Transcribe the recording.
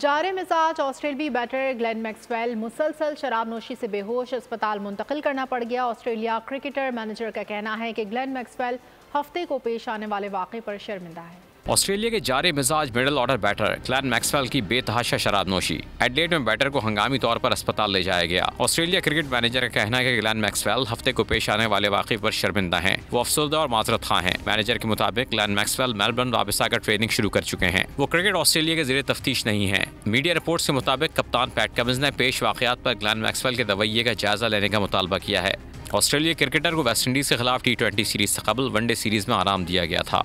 Jar मिजाज ऑस्ट्रेलवी batter Glenn Maxwell मुसलसल शराब नोशी से बेहोश अस्पताल मुंतकिल करना पड़ गया। ऑस्ट्रेलिया क्रिकेटर मैनेजर का कहना है कि ग्लेन मैक्सवेल हफ्ते को पेश आने वाले वाक़े पर शर्मिंदा है। ऑस्ट्रेलिया के जारे मिजाज middle order batter Glenn Maxwell की बेतहाशा शराब नोशी, एडलेड में बैटर को हंगामी तौर पर अस्पताल ले जाया गया। ऑस्ट्रेलिया क्रिकेट मैनेजर का कहना है कि ग्लेन मैक्सवेल हफ्ते को पेश आने वाले वाक़े पर शर्मिंदा हैं। वो अफसरदा और माजरत खां हैं। मैनेजर के मुताबिक ग्लेन मैक्सवेल मेलबर्न वापसी का ट्रेनिंग शुरू कर चुके हैं। वो क्रिकेट ऑस्ट्रेलिया के ज़ेरे तफ्तीश नहीं है। मीडिया रिपोर्ट्स के मुताबिक कप्तान पैट कमिंस ने पेश वाक़यात पर ग्लेन मैक्सवेल के रवैये का जायजा लेने का मुतालबा किया है। ऑस्ट्रेलिया क्रिकेटर को वेस्ट इंडीज़ के खिलाफ T20 सीरीज से कबल वनडे सीरीज में आराम दिया गया था।